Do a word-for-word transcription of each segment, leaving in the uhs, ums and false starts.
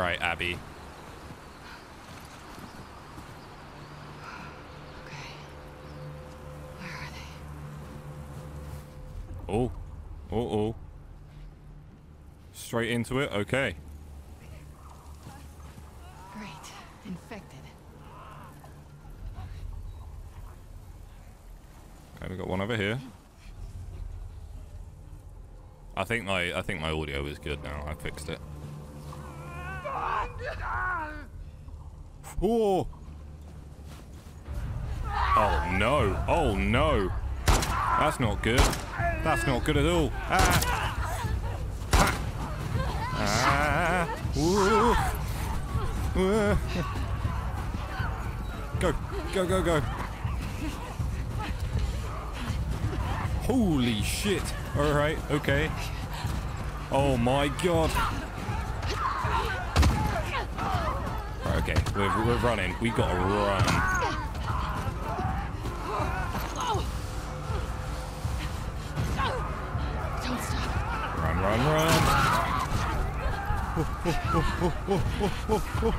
Right, Abby. Okay. Where are they? Oh. Uh-oh. Straight into it? Okay. Great. Infected. Okay, we got one over here. I think my I think my audio is good now. I fixed it. Whoa. Oh no. Oh no. That's not good. That's not good at all. Ah. Ah. Whoa. Go. Go, go, go. Holy shit. All right. Okay. Oh my god. Right, okay. We're, we're running. We gotta run. Run, run. Oh, oh, oh, oh, oh, oh.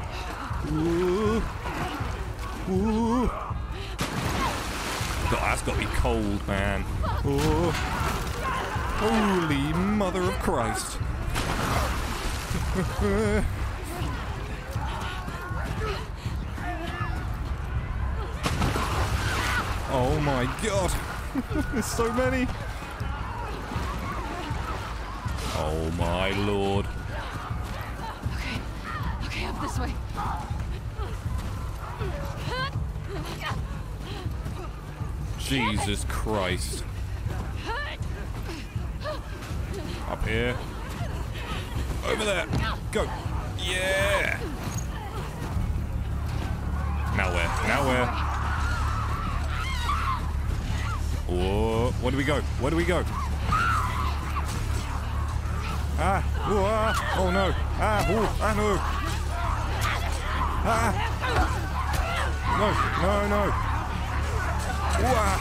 Ooh. Ooh. God, that's got to be cold, man. Oh. Holy mother of Christ. Oh my god. There's so many. Oh my lord. Okay. Okay, up this way. Jesus Christ. Up here. Over there. Go. Yeah. Now where? Now where? Whoa. Where do we go? Where do we go? Ah, ooh, ah, oh no, ah, ooh, ah, no, ah, no, no, no, ooh, ah.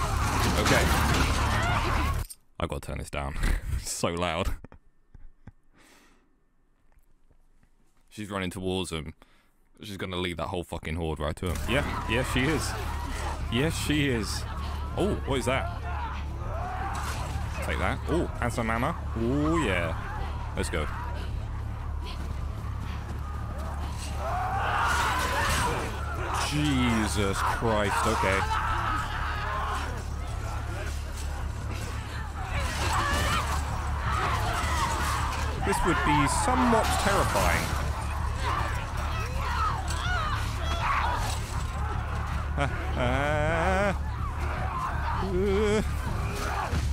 Okay, I gotta turn this down, it's so loud. She's running towards him, she's gonna lead that whole fucking horde right to him. Yeah, yeah, she is, yes, she is. Oh, what is that? Take that, oh, handsome mama, oh, yeah. Let's go. Jesus Christ, okay. This would be somewhat terrifying.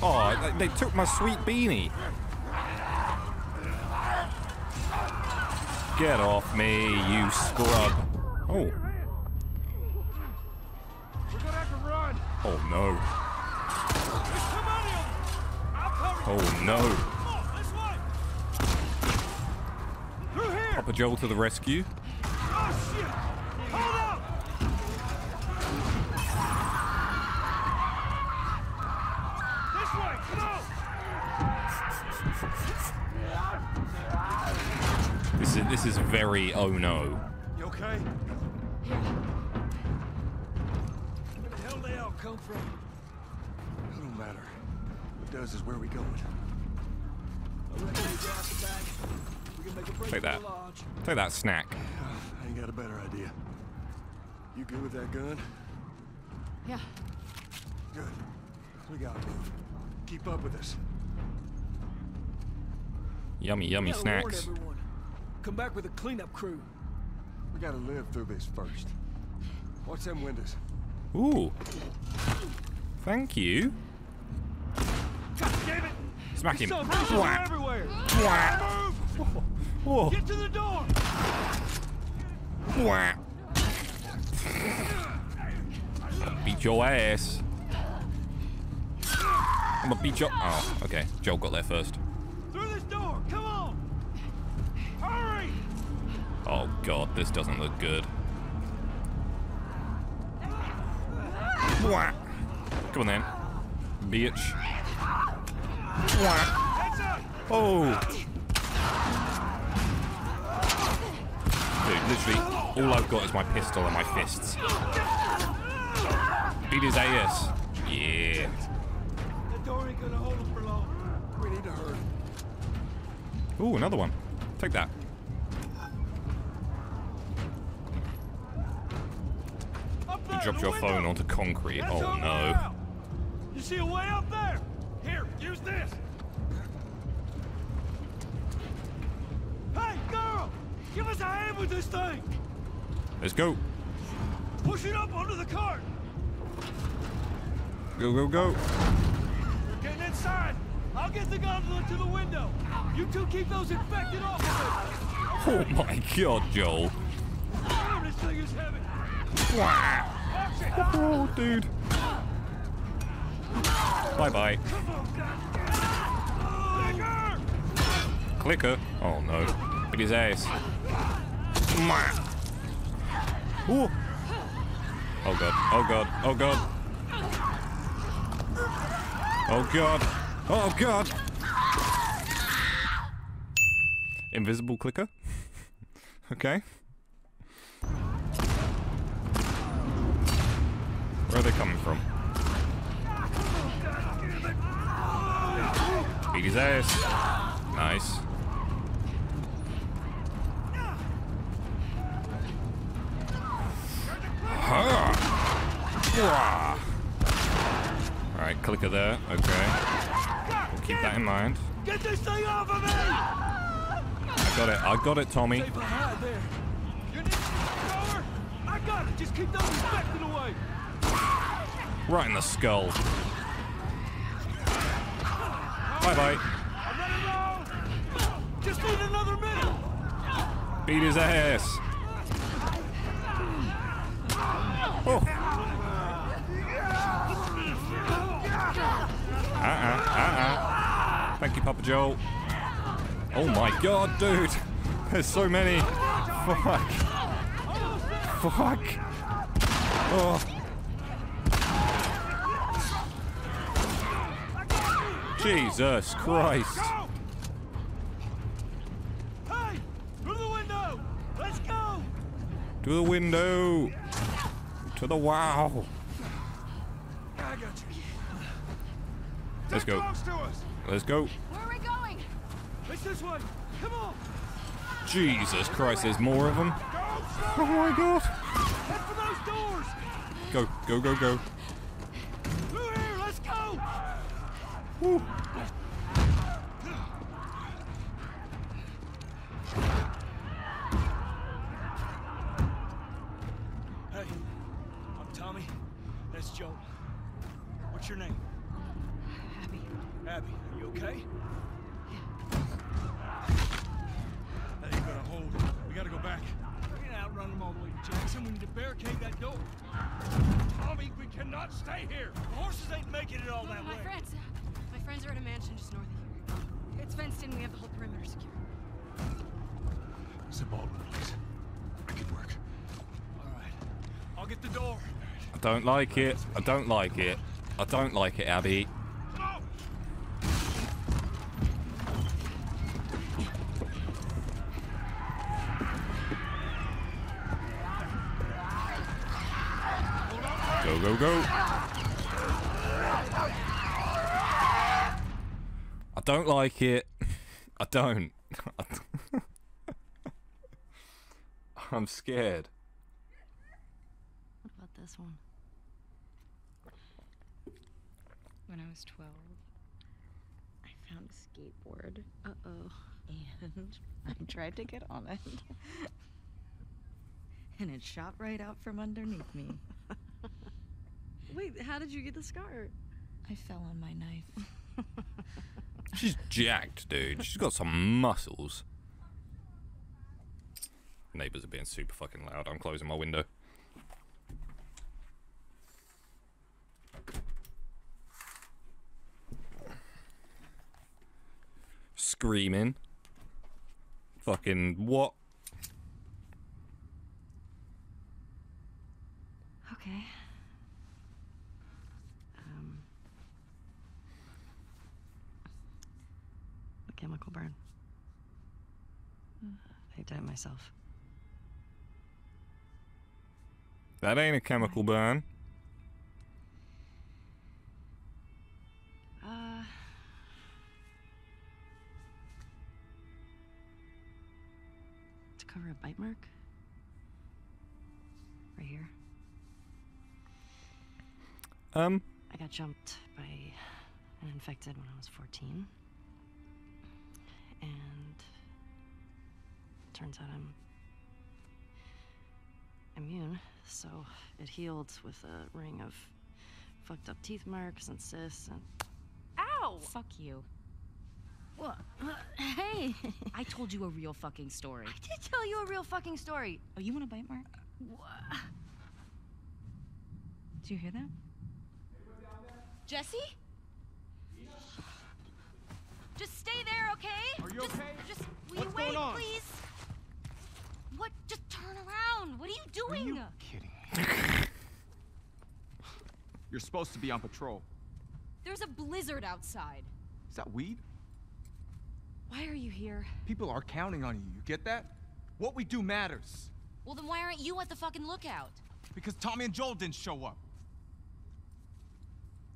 Oh, they took my sweet beanie. Get off me, you scrub. Oh. Oh, no. Oh, no. Papa Joel to the rescue. This is very oh no. You okay? Where the hell they all come from? It don't matter. What does is where we going. I reckon we grab the bag. We can make a break for the lodge. Take that snack. I ain't got a better idea. You good with that gun? Yeah. Good. We gotta move. Keep up with us. Yummy, yummy snacks. Come back with a cleanup crew. We gotta live through this first. Watch them windows. Ooh. Thank you. God damn it. Smack him. Everywhere. Wah. Whoa. Whoa. Get to the door. Wah. I'll beat your ass. I'm gonna beat your. Oh, okay. Joel got there first. Through this door. Come on. Hurry! Oh god, this doesn't look good. Wah. Come on then, bitch. Wah. Oh! literally all I've got is my pistol and my fists. Beat his ass. Yeah. The door ain't gonna hold him for long. We need to hurry. Ooh, another one. Take that. You dropped your phone onto concrete. Oh no. You see a way up there? Here, use this. Hey, girl! Give us a hand with this thing! Let's go. Push it up onto the cart! Go, go, go. You're getting inside. I'll get the gondola to the window. You two keep those infected off of it. Oh my god, Joel. Damn, this thing is heavy. Wow. Oh, dude. Bye-bye. Clicker. Oh, no. Beat his ass. Ooh. Oh, God. Oh, God. Oh, God. Oh, God. Oh, God. Invisible clicker. Okay. Where are they coming from? Beat his ass. Nice. Alright, clicker there. Okay. We'll keep that in mind. Get this thing off of me! I got it. I got it, Tommy. I got it. Just keep those infected away. Right in the skull. Bye-bye. Just need another minute. Beat his ass. Oh. Uh-uh, uh-uh. Thank you, Papa Joel. Oh my god, dude. There's so many. Fuck. Fuck. Oh. Jesus Christ. Hey, through the window. Let's go. To the window. To the wow. I got you. Let's go. Let's go. Where are we going? It's this one. Come on. Jesus Christ, there's more of them. Oh my god. Head for those doors. Go, go, go, go. Through here, let's go. Woo. Hey, I'm Tommy. That's Joel. What's your name? Abby. Abby, are you okay? Yeah. That ain't gonna hold. We gotta go back. We're gonna outrun them all the way to Jackson. We need to barricade that door. Tommy, we cannot stay here. The horses ain't making it all Look, that my way. My friends, my friends are at a mansion just north of here. It's fenced in. We have the whole perimeter secure. It's a Baldwin place. I could work. All right, I'll get the door. I don't like it. I don't like it. I don't like it, Abby. Oh. Go, go, go. I don't like it. I don't. I'm scared. What about this one? When I was twelve, I found a skateboard. Uh-oh. And I tried to get on it. And it shot right out from underneath me. Wait, how did you get the scar? I fell on my knife. She's jacked, dude. She's got some muscles. Neighbors are being super fucking loud. I'm closing my window. Screaming. Fucking what? Okay. Um. A chemical burn. I did it myself. That ain't a chemical burn. Uh... To cover a bite mark? Right here? Um... I got jumped by an infected when I was fourteen. And... turns out I'm... immune, so it healed with a ring of fucked up teeth marks and cysts and... Ow! Fuck you. What? Hey! I told you a real fucking story. I did tell you a real fucking story! Oh, you want a bite mark? What? Did you hear that? Jesse? Just stay there, okay? Are you just, okay? Just, will What's you wait, on? Please? What? Just turn around. What are you doing? Are you kidding me? You're supposed to be on patrol. There's a blizzard outside. Is that weed? Why are you here? People are counting on you. You get that? What we do matters. Well, then why aren't you at the fucking lookout? Because Tommy and Joel didn't show up.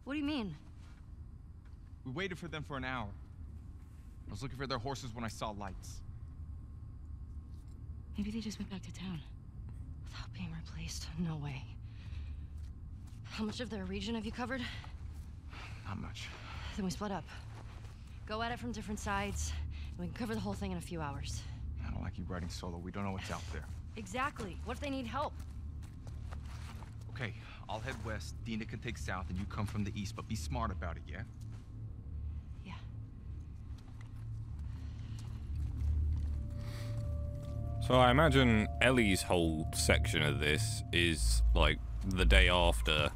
What do you mean? We waited for them for an hour. I was looking for their horses when I saw lights. Maybe they just went back to town. Without being replaced? No way. How much of their region have you covered? Not much. Then we split up. Go at it from different sides, and we can cover the whole thing in a few hours. I don't like you riding solo. We don't know what's out there. Exactly. What if they need help? Okay, I'll head west. Dina can take south, and you come from the east, but be smart about it, yeah? So I imagine Ellie's whole section of this is like the day after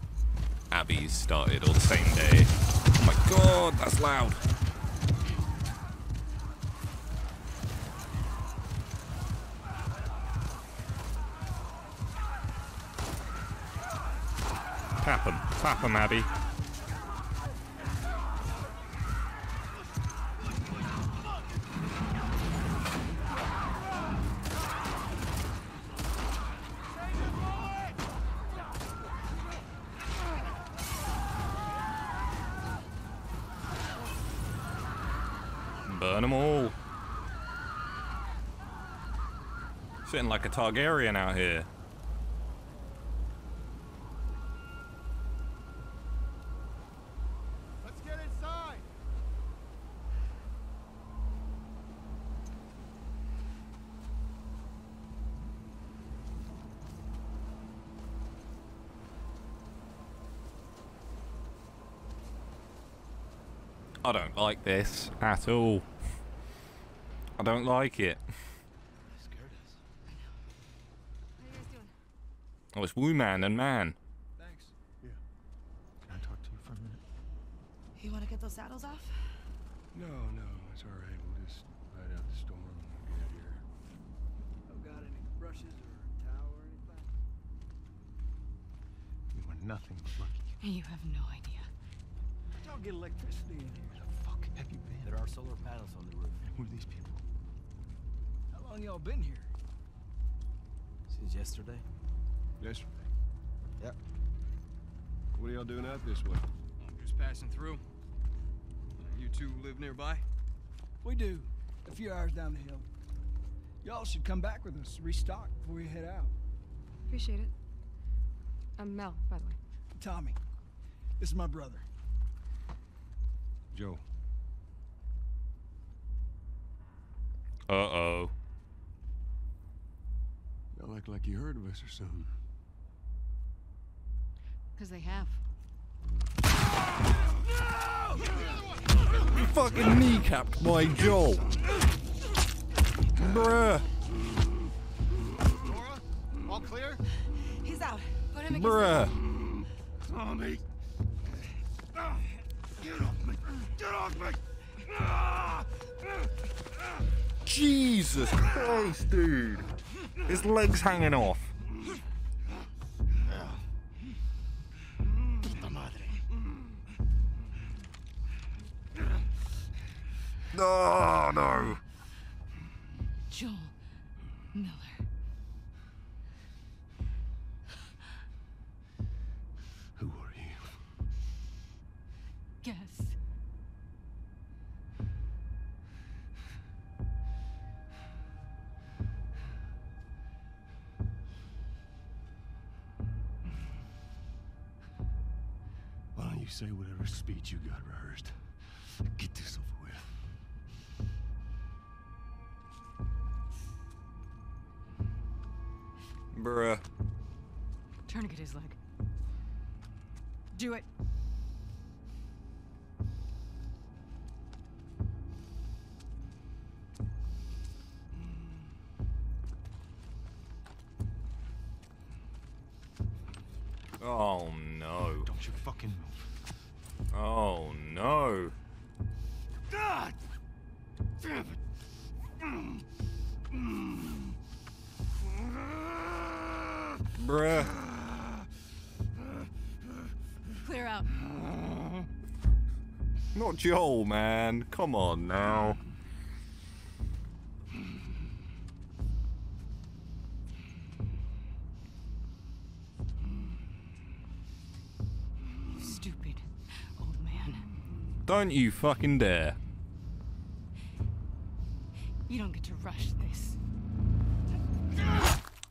Abby's started, or the same day. Oh my god, that's loud. Tap him, tap him, Abby. Burn them all. Sitting like a Targaryen out here. Let's get inside. I don't like this at all. I don't like it. Scared us. I know. What are you guys doing? Oh, it's Woo Man and Man. Thanks. Yeah. Can I talk to you for a minute? You want to get those saddles off? No, no, it's all right. We'll just ride out the storm and we'll get out of here. Oh, got any brushes or a towel or anything? You are nothing but lucky. You have no idea. I don't get electricity in here. Where the fuck have you been? There are solar panels on the roof. Who are these people? Y'all been here since yesterday? Yesterday? Yep. What are y'all doing out this way? Just passing through. You two live nearby? We do. A few hours down the hill. Y'all should come back with us, restock before we head out. Appreciate it. I'm Mel, by the way. Tommy. This is my brother. Joe. Uh oh. Y'all act like you heard of us or something. Because they have. No! Fucking kneecapped by Joel. Bruh. Laura? All clear? He's out. Put him against Bruh. Tommy. Oh, get off me. Get off me. Ah! Jesus Christ, dude. His leg's hanging off. Oh, no. Joel Miller. You say whatever speech you got rehearsed. Get this over with. Bruh. Tourniquet his leg. Do it. Oh no. Don't you fucking move. Oh no. God damn it. Mm. Mm. Bruh. Clear out. Not Joel, man. Come on now. Stupid old man. Don't you fucking dare. You don't get to rush this.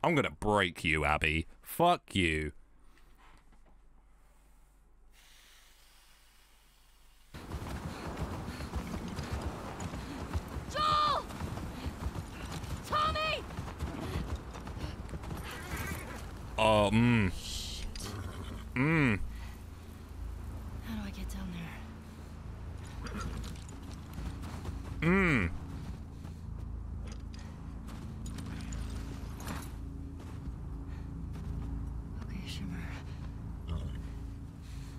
I'm gonna break you, Abby. Fuck you. Joel! Tommy! Oh, mmm. Mmm. How do I get down there? Mmm.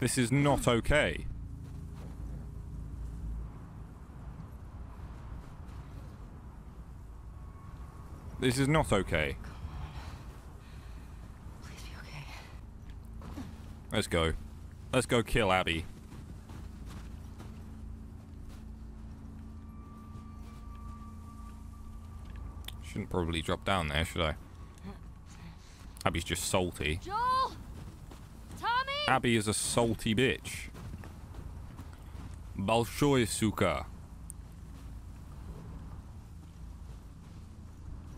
This is not okay. This is not okay. Come on. Please be okay. Let's go. Let's go kill Abby. Shouldn't probably drop down there, should I? Abby's just salty. Joel! Abby is a salty bitch. Balshoi suka.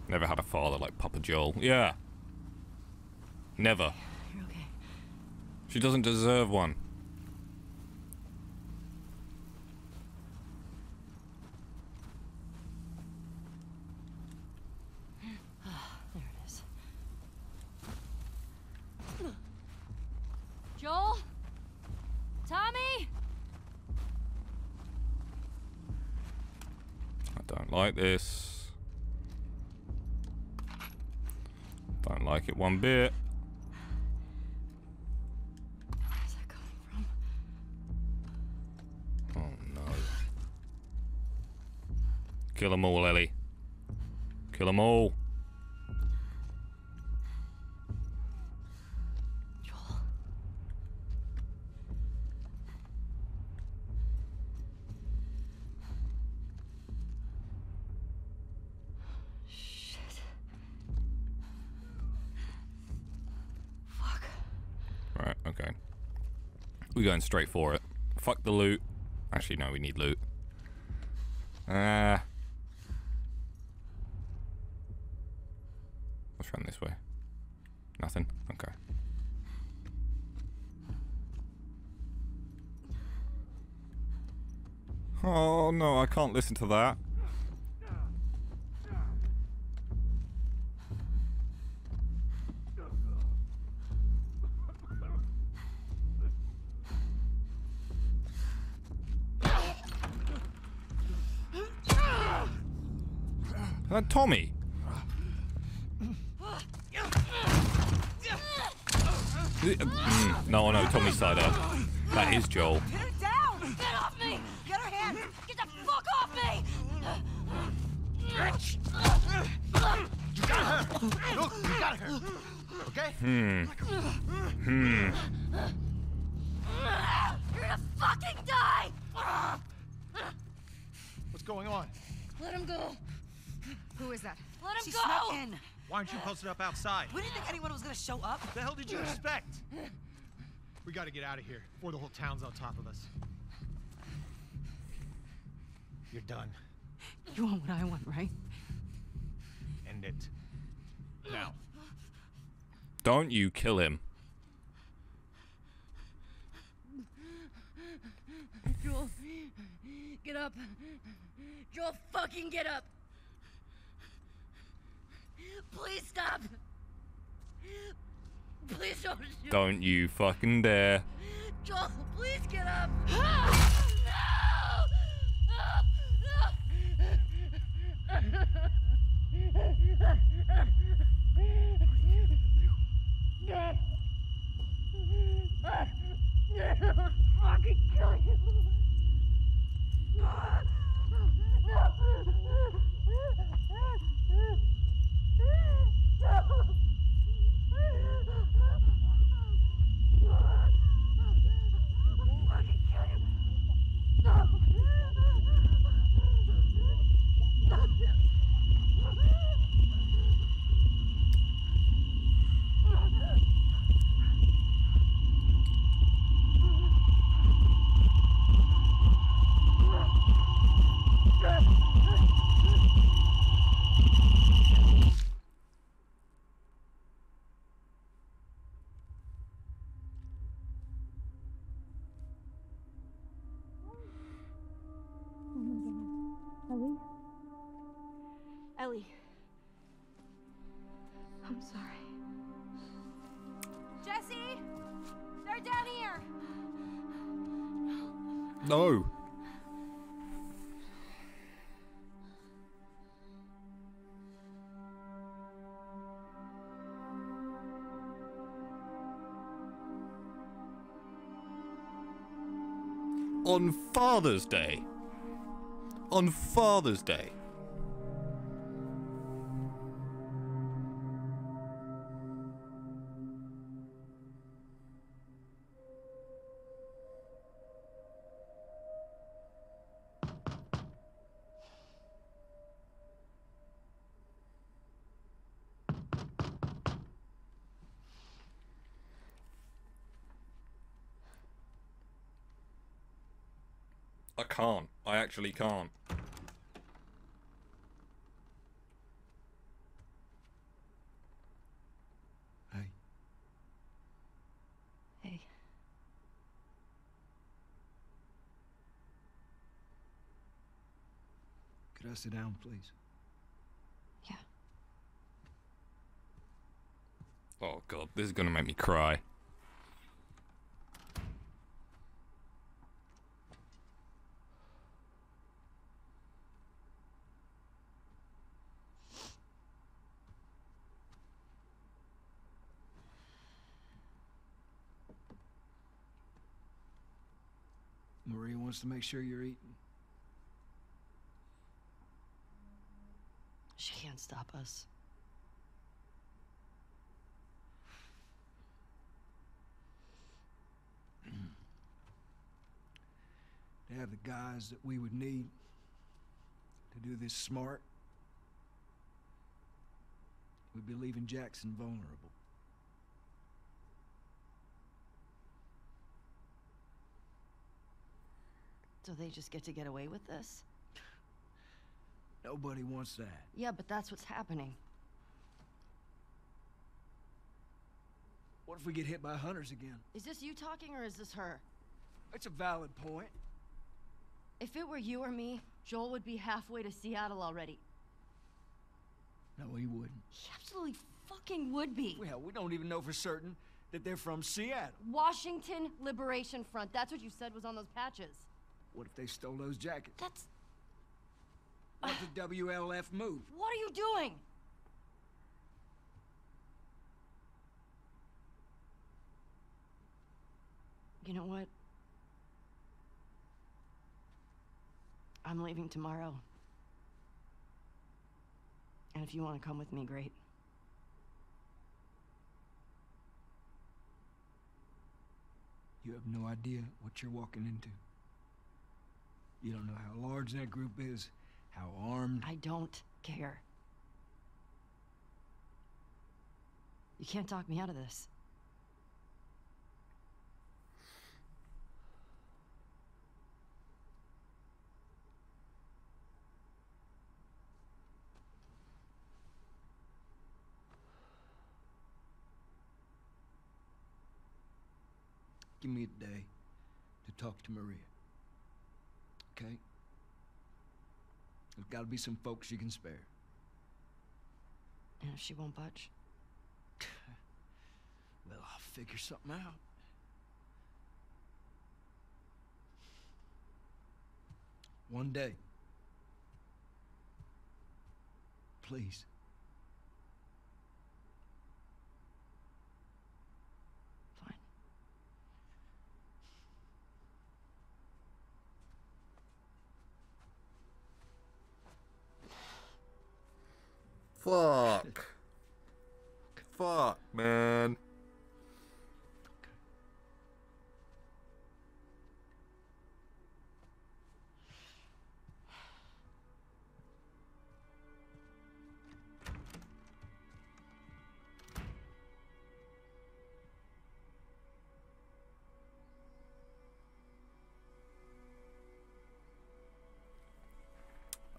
Never had a father like Papa Joel. Yeah. Never. You're okay. She doesn't deserve one. Like this. Don't like it one bit. Where's that coming from? Oh no. Kill them all, Ellie. Kill them all. We're going straight for it. Fuck the loot. Actually, no, we need loot. Ah. Uh, let's run this way. Nothing? Okay. Oh, no, I can't listen to that. Uh, Tommy. No, no, Tommy's tied up. That is Joel. Get her down! Get off me! Get her hand! Get the fuck off me! Bitch! You got her! Look, you got her! Okay? Hmm. Hmm. You're gonna fucking die! What's going on? Let him go. Who is that? Let him she go! Snuck in. Why aren't you posted up outside? We didn't think anyone was gonna show up. What the hell did you expect? We gotta get out of here before the whole town's on top of us. You're done. You want what I want, right? End it. Now. Don't you kill him. Get up. Joel, fucking get up. Please stop. Please don't shoot. Don't you fucking dare. Joel, please get up. No! No! No! I'll fucking kill you. Ellie. I'm sorry. Jesse! They're down here! No! On Father's Day. On Father's Day. I can't. I actually can't. Hey. Hey. Could I sit down, please? Yeah. Oh God, this is gonna make me cry. Maria wants to make sure you're eating. She can't stop us. They have the guys that we would need to do this smart. We'd be leaving Jackson vulnerable. So they just get to get away with this? Nobody wants that. Yeah, but that's what's happening. What if we get hit by hunters again? Is this you talking or is this her? That's a valid point. If it were you or me, Joel would be halfway to Seattle already. No, he wouldn't. He absolutely fucking would be. Well, we don't even know for certain that they're from Seattle. Washington Liberation Front. That's what you said was on those patches. What if they stole those jackets? That's... What if the W L F moved? What are you doing? You know what? I'm leaving tomorrow. And if you want to come with me, great. You have no idea what you're walking into. You don't know how large that group is, how armed... I don't care. You can't talk me out of this. Give me a day to talk to Maria. Okay, There's gotta be some folks she can spare. And if she won't budge? Well, I'll figure something out. One day. Please. Fine. Fuck. Fuck, man.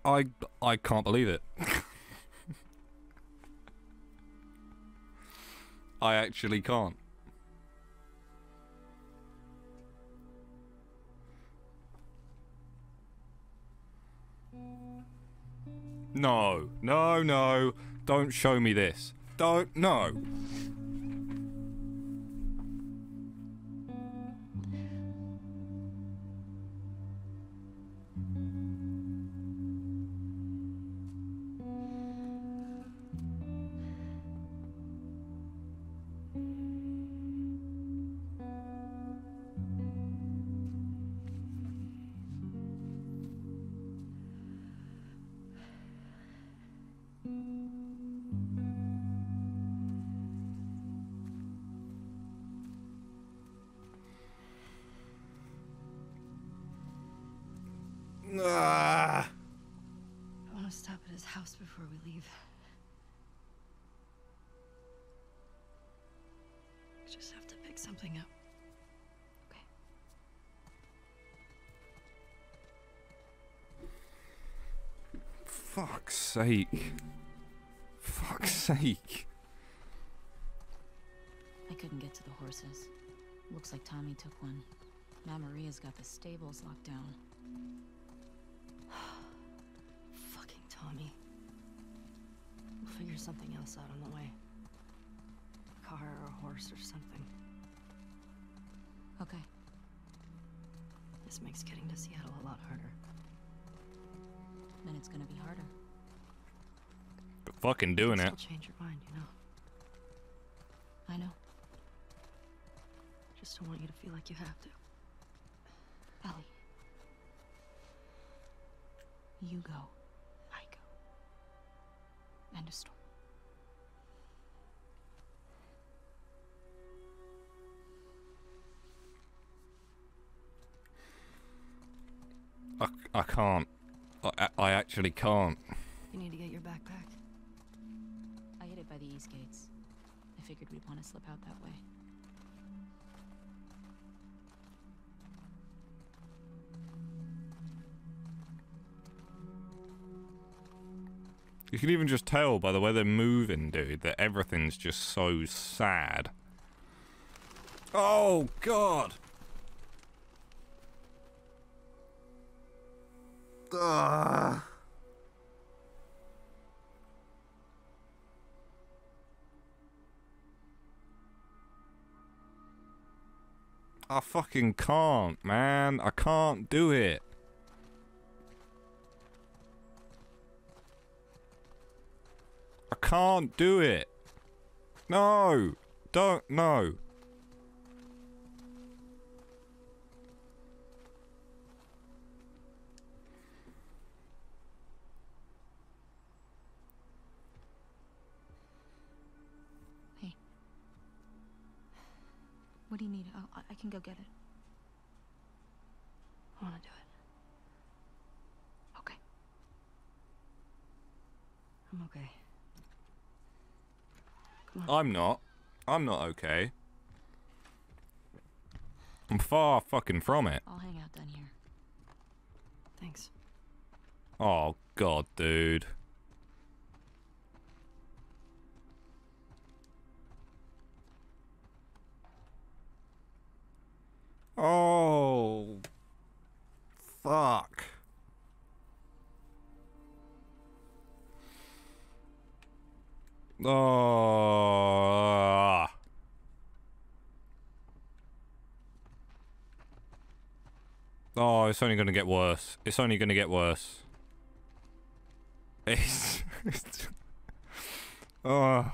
I, I can't believe it. I actually can't. No, no, no. Don't show me this. Don't, no. Sake. Fuck's sake. I couldn't get to the horses. Looks like Tommy took one. Now Maria's got the stables locked down. Fucking Tommy. We'll figure something else out on the way. A car or a horse or something. Okay. This makes getting to Seattle a lot harder. Then it's gonna be harder. Fucking doing it. Change your mind, you know. I know. Just don't want you to feel like you have to. Ellie. You go. I go. End of story. I, I can't. I, I actually can't. You need to get your backpack. By the east gates. I figured we'd want to slip out that way. You can even just tell by the way they're moving, dude, that everything's just so sad. Oh, God! Ugh. I fucking can't, man. I can't do it. I can't do it. No. Don't. No. Hey. What do you need? Oh, I can go get it. I want to do it. Okay. I'm okay. Come on. I'm not. I'm not okay. I'm far fucking from it. I'll hang out down here. Thanks. Oh, God, dude. Oh, fuck. Oh. Oh, it's only gonna get worse. It's only gonna get worse. It's. it's oh.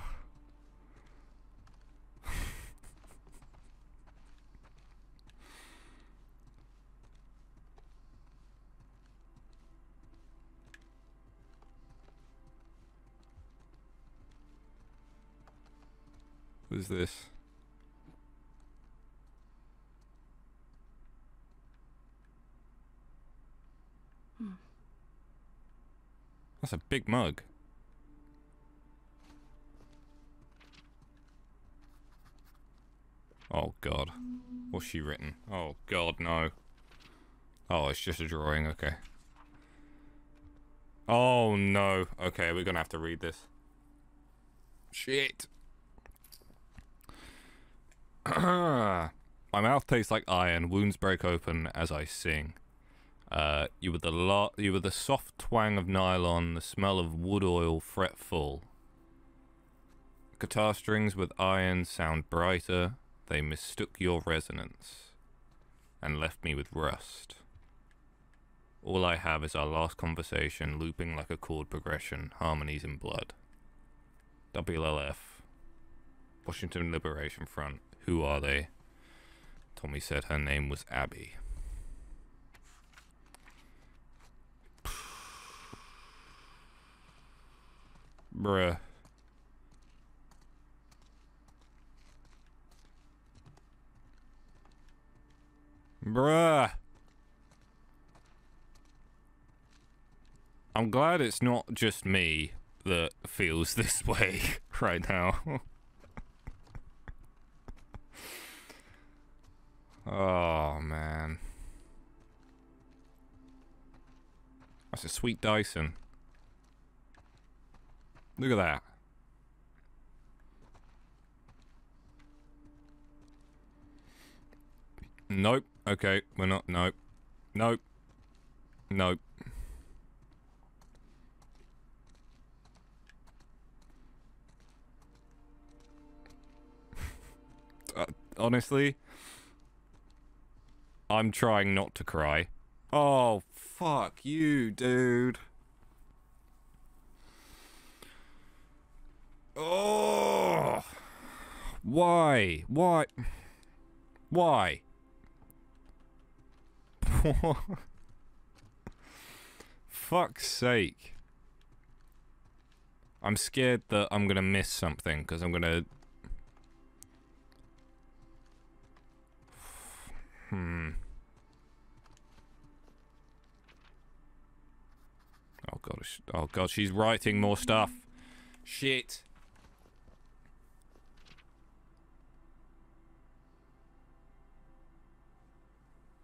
What is this? Hmm. That's a big mug. Oh god. What's she written? Oh god, no. Oh, it's just a drawing, okay. Oh no. Okay, we're gonna have to read this. Shit. My mouth tastes like iron. Wounds break open as I sing. Uh, you were the la you were the soft twang of nylon, the smell of wood oil fretful. Guitar strings with iron sound brighter. They mistook your resonance and left me with rust. All I have is our last conversation, looping like a chord progression, harmonies in blood. W L F, Washington Liberation Front. Who are they? Tommy said her name was Abby. Bruh. Bruh. I'm glad it's not just me that feels this way right now. Oh man, that's a sweet Dyson. Look at that. Nope. Okay, we're not. Nope. Nope. Nope. uh, honestly. I'm trying not to cry. Oh, fuck you, dude. Oh, why? Why? Why? Fuck's sake. I'm scared that I'm gonna miss something because I'm gonna... Hmm. Oh god, oh god, she's writing more stuff. Shit.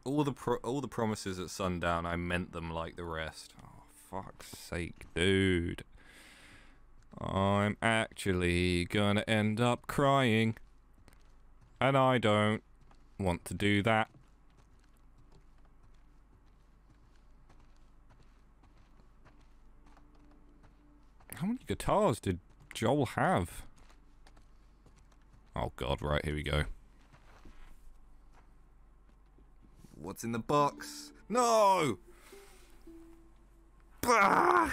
All the pro all the promises at sundown, I meant them like the rest. Oh, fuck's sake, dude. I'm actually gonna end up crying. And I don't want to do that. How many guitars did Joel have? Oh god, right, here we go. What's in the box? No! Bah!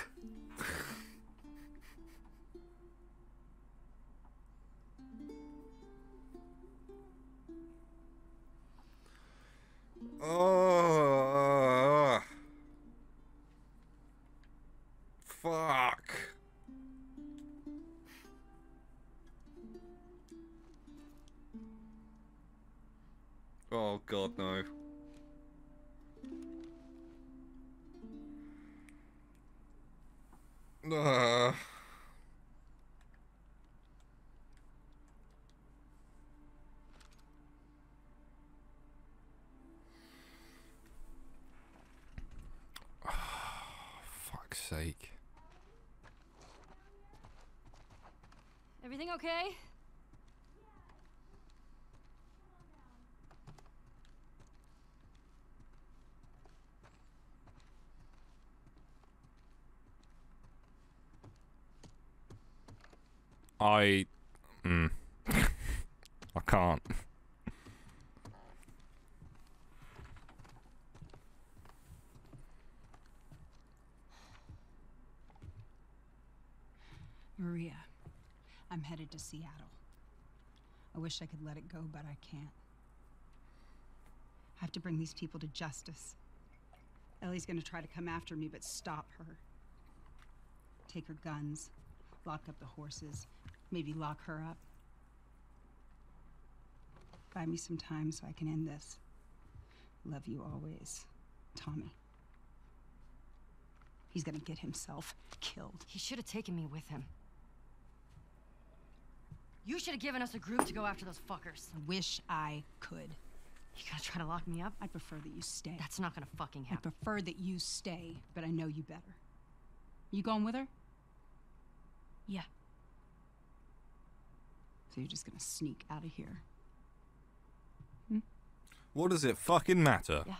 Oh, fuck. Oh god, no. Uh. Sake. Everything okay? I... Mm, I can't. Maria, I'm headed to Seattle. I wish I could let it go, but I can't. I have to bring these people to justice. Ellie's gonna try to come after me, but stop her. Take her guns, lock up the horses, maybe lock her up. Buy me some time so I can end this. Love you always, Tommy. He's gonna get himself killed. He should have taken me with him. You should have given us a group to go after those fuckers. I wish I could. You gonna try to lock me up? I prefer that you stay. That's not gonna fucking happen. I prefer that you stay, but I know you better. You going with her? Yeah. So you're just gonna sneak out of here? Hmm? What does it fucking matter? Yeah.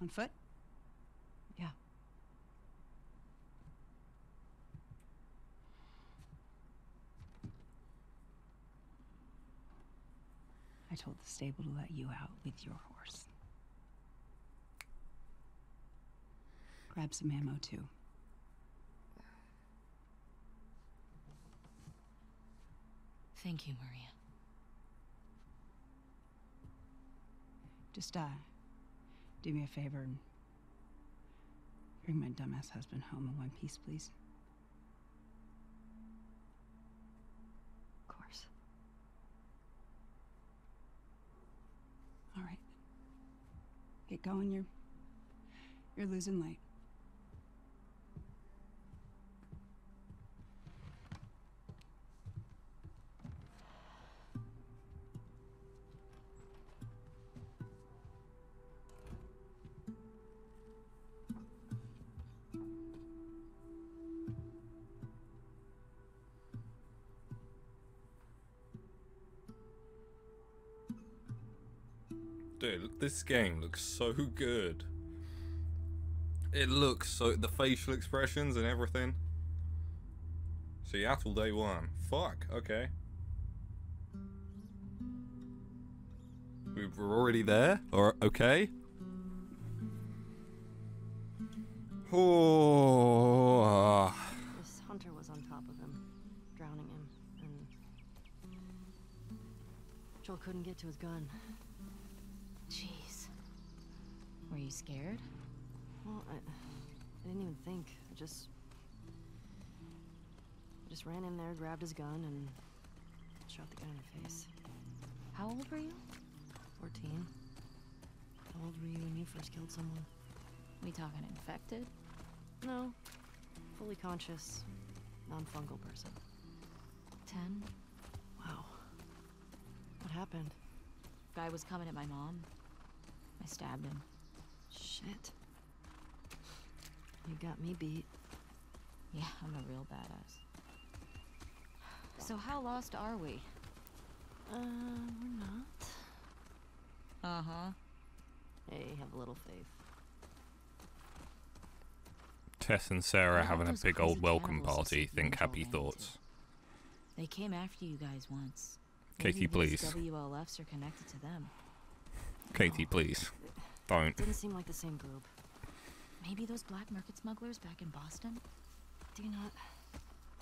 On foot? Yeah. I told the stable to let you out with your horse. Grab some ammo, too. Thank you, Maria. Just, uh, do me a favor and bring my dumbass husband home in one piece, please. Of course. All right. Get going, you're... you're losing light. Dude, this game looks so good. It looks so... the facial expressions and everything. Seattle day one. Fuck, okay. We were already there? Or okay? Oh... Uh. This hunter was on top of him, drowning him, and... Joel couldn't get to his gun. Jeez. Were you scared? Well, I, I didn't even think. I just... I just ran in there, grabbed his gun, and shot the guy in the face. How old were you? Fourteen. How old were you when you first killed someone? We talking infected? No. Fully conscious, non-fungal person. Ten? Wow. What happened? Guy was coming at my mom. I stabbed him. Shit. You got me beat. Yeah, I'm a real badass. So how lost are we? Uh, we're not. Uh-huh. Hey, have a little faith. Tess and Sarah having a big old welcome party. Think happy thoughts. They came after you guys once. Katie, please. W L Fs are connected to them. Katie, please. Don't. Didn't seem like the same group. Maybe those black market smugglers back in Boston? Do you not?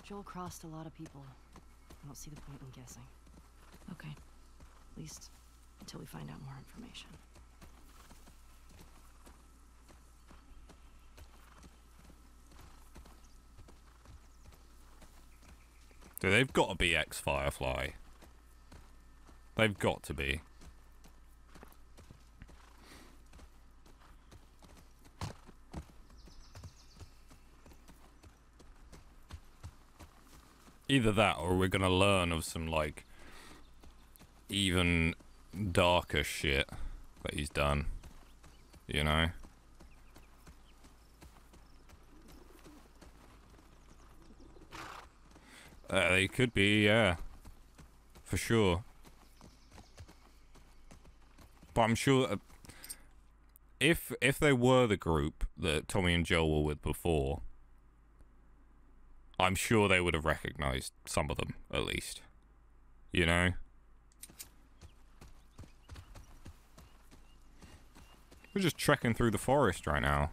Joel crossed a lot of people. I don't see the point in guessing. Okay. At least until we find out more information. So they've got to be ex-Firefly. They've got to be. Either that or we're gonna learn of some, like, even darker shit that he's done. You know? Uh, they could be, yeah. For sure. But I'm sure, uh, if if they were the group that Tommy and Joel were with before, I'm sure they would have recognized some of them, at least. You know? We're just trekking through the forest right now.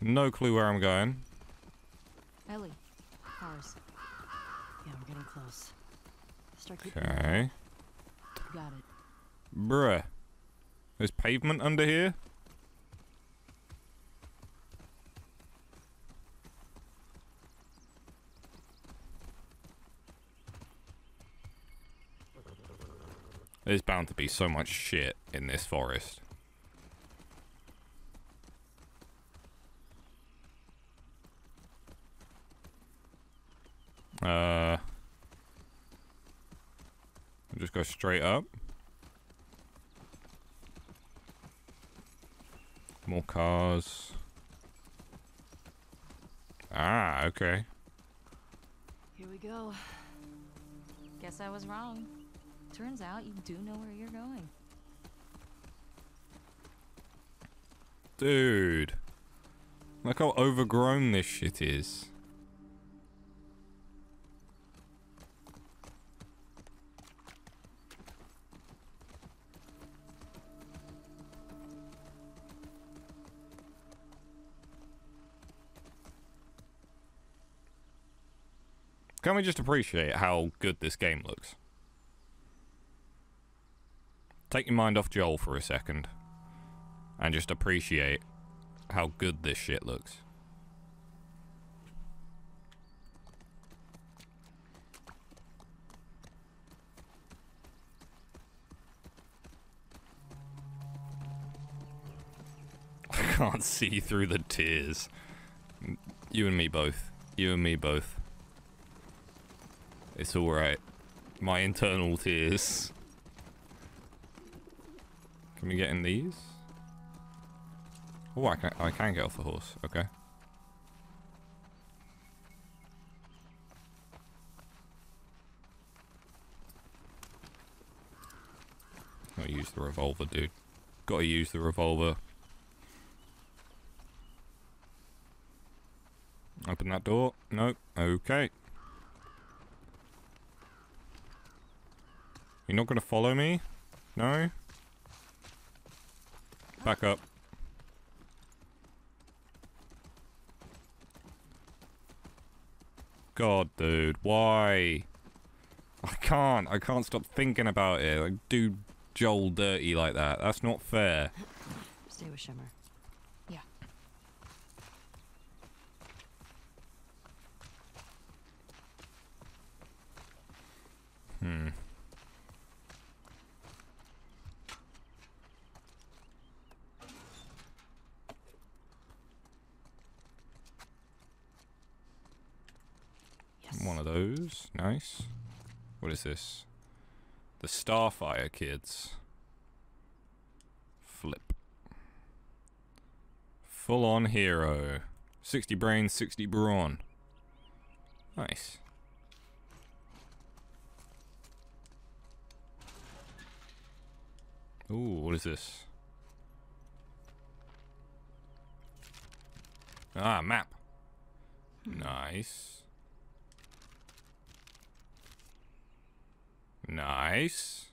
No clue where I'm going. Ellie, cars. Yeah, we're getting close. Start keeping okay. Got it. Bruh. There's pavement under here? There's bound to be so much shit in this forest. Uh, just go straight up. More cars. Ah, okay. Here we go. Guess I was wrong. Turns out you do know where you're going. Dude. Look how overgrown this shit is. Can we just appreciate how good this game looks? Take your mind off Joel for a second. And just appreciate how good this shit looks. I can't see through the tears. You and me both. You and me both. It's alright. My internal tears. Can we get in these? Oh, I can, I can get off the horse. Okay. Gotta use the revolver, dude. Gotta use the revolver. Open that door. Nope. Okay. You're not gonna follow me? No? Back up. God, dude, why? I can't. I can't stop thinking about it. Like, do Joel dirty like that. That's not fair. Stay with Shimmer. Yeah. Hmm. One of those. Nice. What is this? The Starfire Kids. Flip. Full on hero. sixty brain, sixty brawn. Nice. Ooh, what is this? Ah, map. Nice. Nice.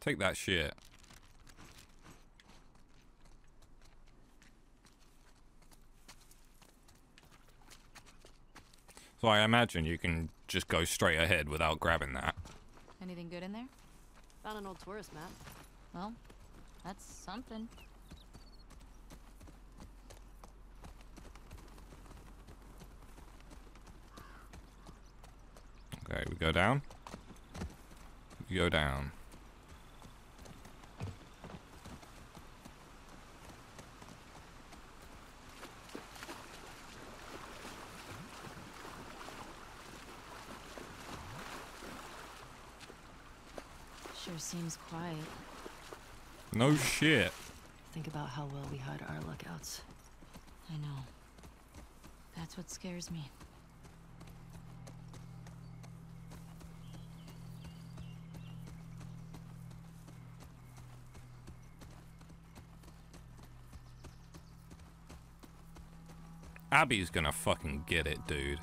Take that shit. So I imagine you can just go straight ahead without grabbing that. Anything good in there? Found an old tourist map. Well, that's something. Okay, we go down. We go down. Sure seems quiet. No shit. Think about how well we hide our lookouts. I know. That's what scares me. Abby's gonna fucking get it, dude.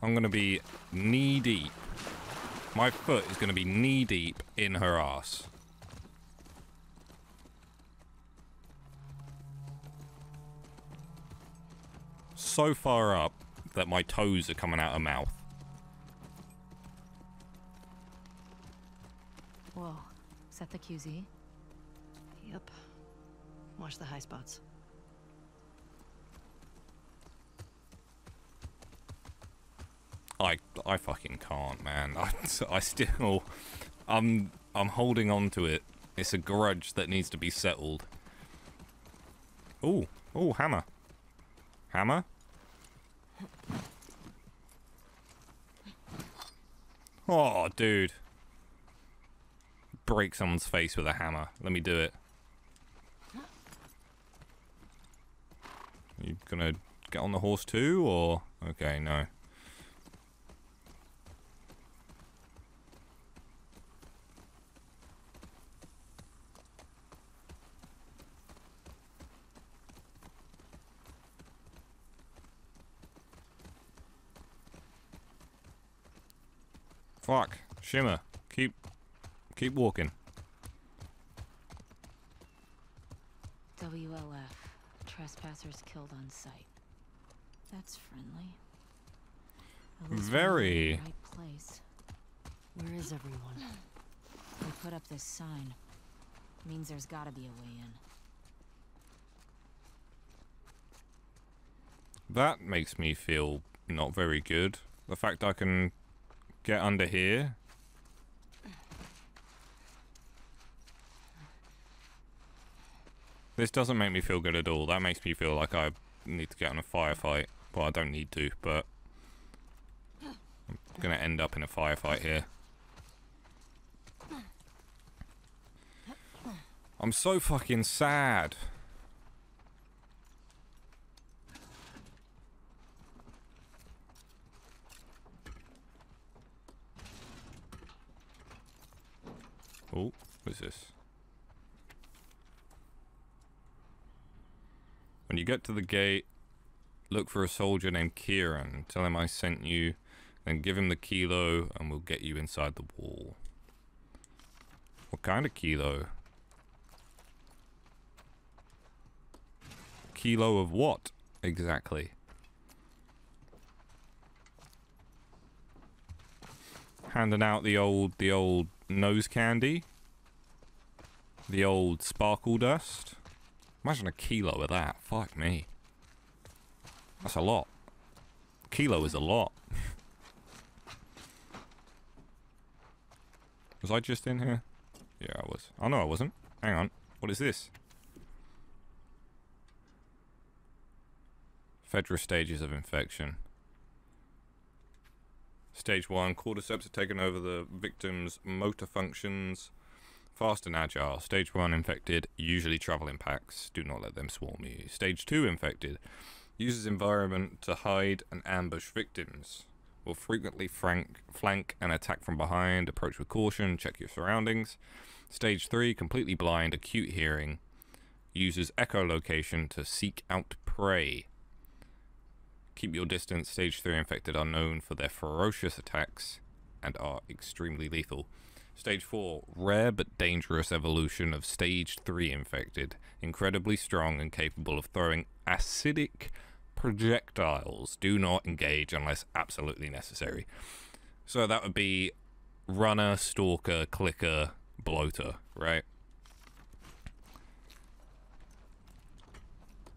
I'm gonna be knee deep. My foot is gonna be knee deep in her ass. So far up that my toes are coming out of mouth. Whoa, is that the Q Z? Yep. Watch the high spots. I I fucking can't, man. I, I still I'm I'm holding on to it. It's a grudge that needs to be settled. Ooh, ooh, hammer. Hammer? Oh, dude. Break someone's face with a hammer. Let me do it. You gonna get on the horse too, or? Okay, no. Fuck. Shimmer. Keep... Keep walking. W L F. Trespassers killed on sight. That's friendly. Very. Right place. Where is everyone? We put up this sign. It means there's gotta be a way in. That makes me feel not very good. The fact I can get under here. This doesn't make me feel good at all. That makes me feel like I need to get in a firefight. Well, I don't need to, but I'm gonna end up in a firefight here. I'm so fucking sad. Oh, what's this? When you get to the gate, look for a soldier named Kieran. Tell him I sent you, then give him the kilo, and we'll get you inside the wall. What kind of kilo? Kilo of what, exactly? Handing out the old, the old nose candy. The old sparkle dust. Imagine a kilo of that. Fuck me. That's a lot. A kilo is a lot. Was I just in here? Yeah, I was. Oh, no, I wasn't. Hang on. What is this? Fedra stages of infection. Stage one, cordyceps have taken over the victim's motor functions. Fast and agile. Stage one, infected. Usually travel in packs. Do not let them swarm you. Stage two, infected. Uses environment to hide and ambush victims. Will frequently flank, flank and attack from behind. Approach with caution. Check your surroundings. Stage three, completely blind. Acute hearing. Uses echolocation to seek out prey. Keep your distance. Stage three, infected are known for their ferocious attacks and are extremely lethal. Stage four, rare but dangerous evolution of stage three infected, incredibly strong and capable of throwing acidic projectiles. Do not engage unless absolutely necessary. So that would be runner, stalker, clicker, bloater, right?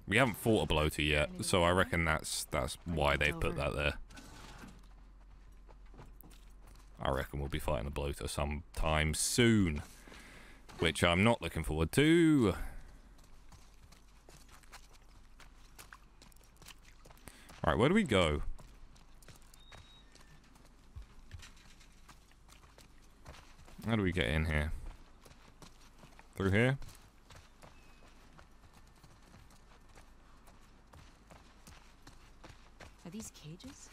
We haven't fought a bloater yet, so I reckon that's that's why they put that there. I reckon we'll be fighting a bloater sometime soon, which I'm not looking forward to. Alright, where do we go? How do we get in here? Through here? Are these cages?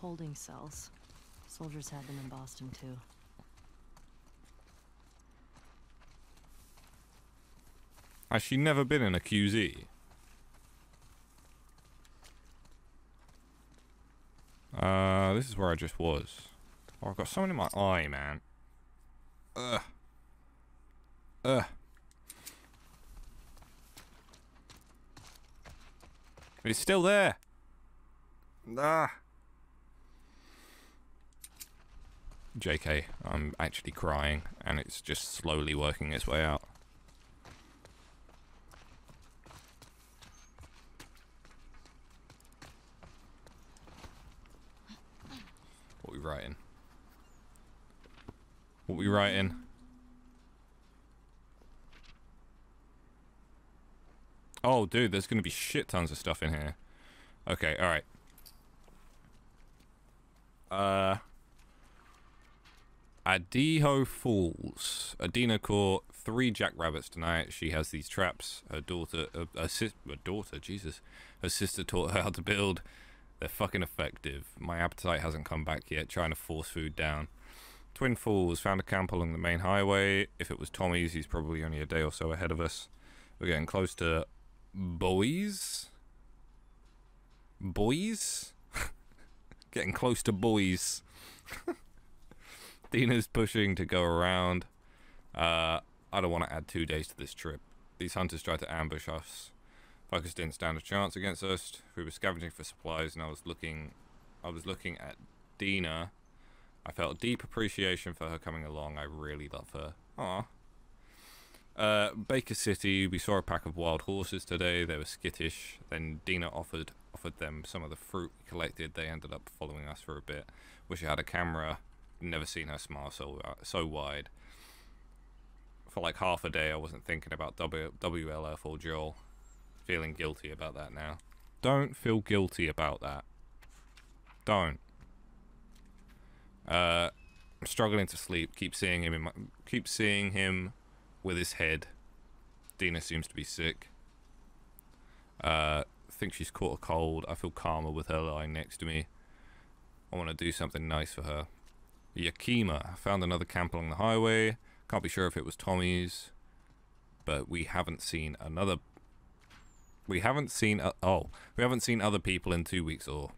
Holding cells. Soldiers had them in Boston, too. Has she never been in a Q Z? no, this is where I just was. Oh, I've got someone in my eye, man. Ugh. Ugh. It's still there. Ah. J K, I'm actually crying, and it's just slowly working its way out. What are we writing? What are we writing? Oh, dude, there's going to be shit tons of stuff in here. Okay, alright. Uh... Adiho Falls. Adina caught three jackrabbits tonight. She has these traps. Her daughter, uh, her, si her daughter, Jesus, her sister taught her how to build. They're fucking effective. My appetite hasn't come back yet. Trying to force food down. Twin Falls. Found a camp along the main highway. If it was Tommy's, he's probably only a day or so ahead of us. We're getting close to Boise. Boise. Getting close to Boise. Dina's pushing to go around. Uh, I don't want to add two days to this trip. These hunters tried to ambush us. Focus didn't stand a chance against us. We were scavenging for supplies, and I was looking, I was looking at Dina. I felt deep appreciation for her coming along. I really love her. Aww. Uh, Baker City. We saw a pack of wild horses today. They were skittish. Then Dina offered offered them some of the fruit we collected. They ended up following us for a bit. Wish I had a camera. Never seen her smile so uh, so wide. For like half a day, I wasn't thinking about w WLF or Joel. Feeling guilty about that now. Don't feel guilty about that. Don't. Uh, I'm struggling to sleep. Keep seeing him in my, keep seeing him with his head. Dina seems to be sick. Uh, think she's caught a cold. I feel calmer with her lying next to me. I want to do something nice for her. Yakima. I found another camp along the highway. Can't be sure if it was Tommy's, but we haven't seen another. We haven't seen. Uh, oh, we haven't seen other people in two weeks or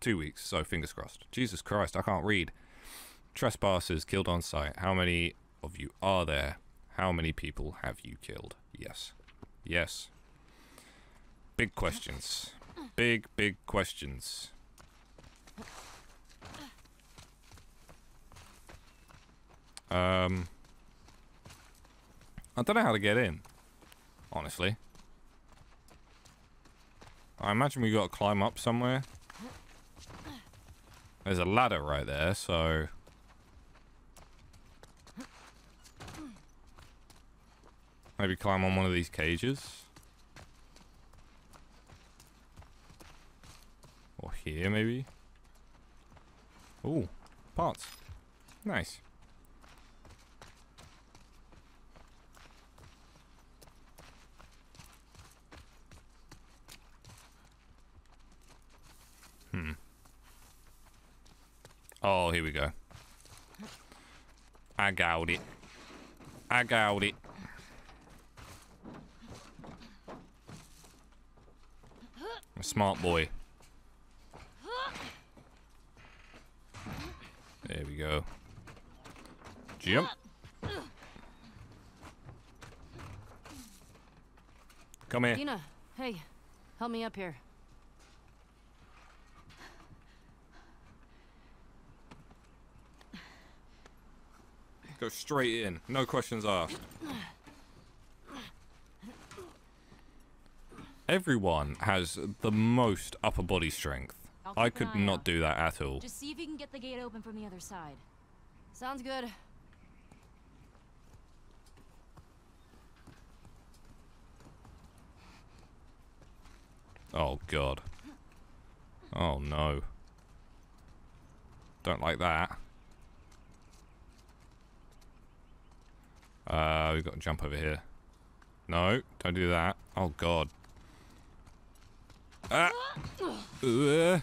two weeks. So fingers crossed. Jesus Christ, I can't read. Trespassers killed on sight. How many of you are there? How many people have you killed? Yes, yes. Big questions. Big big questions. Um, I don't know how to get in, honestly. I imagine we got to climb up somewhere. There's a ladder right there, so... Maybe climb on one of these cages. Or here, maybe. Ooh, parts. Nice. Hmm. Oh, here we go. I got it. I got it. I'm a smart boy. There we go. Jump. Come here. Dina, hey, help me up here. Go straight in. No questions asked. Everyone has the most upper body strength. I could not do that at all. Just see if you can get the gate open from the other side. Sounds good. Oh god. Oh no. Don't like that. Uh, we've got to jump over here. No, don't do that. Oh, God. Ah! Uh,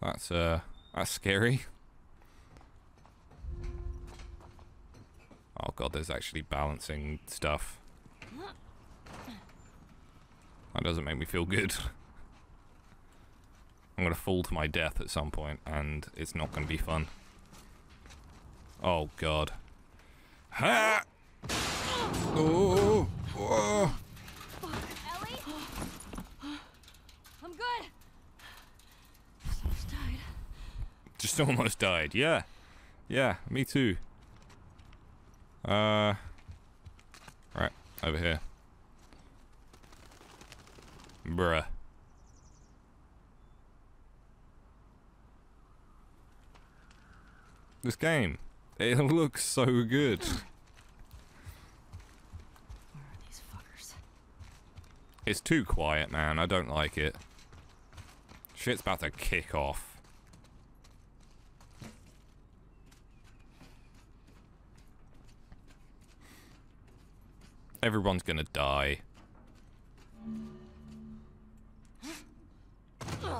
that's, uh, that's scary. Oh, God, there's actually balancing stuff. That doesn't make me feel good. I'm going to fall to my death at some point, and it's not going to be fun. Oh, God. Ha! Oh! Oh! Ellie? I'm good! Just almost died. Just almost died, yeah. Yeah, me too. Uh... Right, over here. Bruh. This game. It looks so good. Where are these fuckers? It's too quiet, man. I don't like it. Shit's about to kick off. Everyone's gonna die.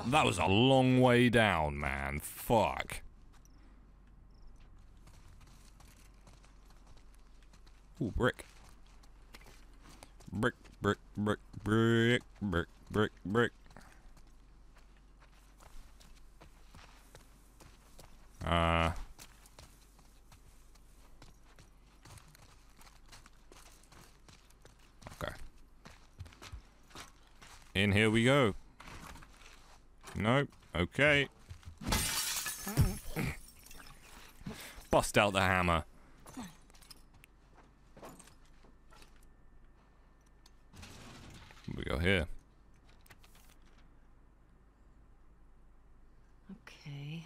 That was a long way down, man. Fuck. Ooh, brick. Brick, brick, brick, brick, brick, brick, brick. Uh. Okay. In here we go. Nope. Okay. Bust out the hammer. We go here. Okay.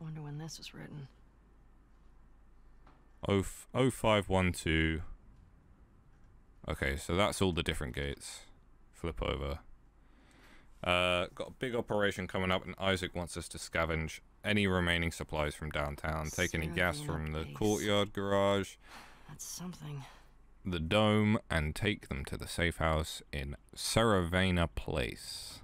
Wonder when this was written. Oh, oh five one two. Okay, so that's all the different gates. Flip over. Uh, got a big operation coming up, and Isaac wants us to scavenge any remaining supplies from downtown. Take any gas from the courtyard garage. That's something. The dome, and take them to the safe house in Seravena Place.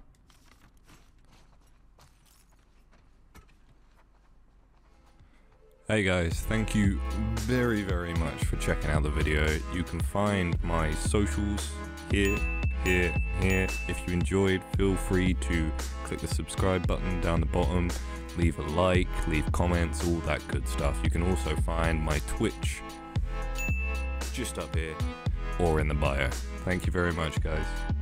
Hey guys, thank you very very much for checking out the video. You can find my socials here, here, here. If you enjoyed, feel free to click the subscribe button down the bottom, leave a like, leave comments, all that good stuff. You can also find my Twitch just up here or in the bio. Thank you very much, guys.